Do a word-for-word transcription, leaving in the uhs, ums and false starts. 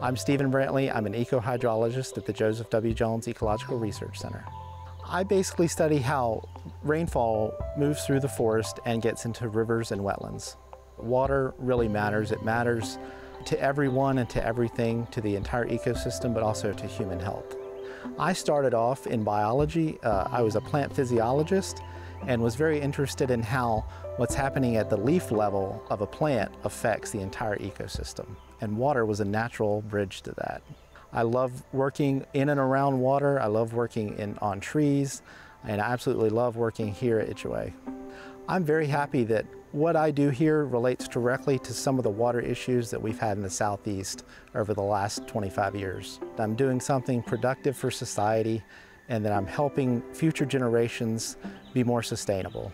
I'm Stephen Brantley. I'm an ecohydrologist at the Joseph W. Jones Ecological Research Center. I basically study how rainfall moves through the forest and gets into rivers and wetlands. Water really matters. It matters to everyone and to everything, to the entire ecosystem, but also to human health. I started off in biology. Uh, I was a plant physiologist and was very interested in how what's happening at the leaf level of a plant affects the entire ecosystem. And water was a natural bridge to that. I love working in and around water. I love working in, on trees, and I absolutely love working here at Ichue. I'm very happy that what I do here relates directly to some of the water issues that we've had in the Southeast over the last twenty-five years. I'm doing something productive for society, and that I'm helping future generations be more sustainable.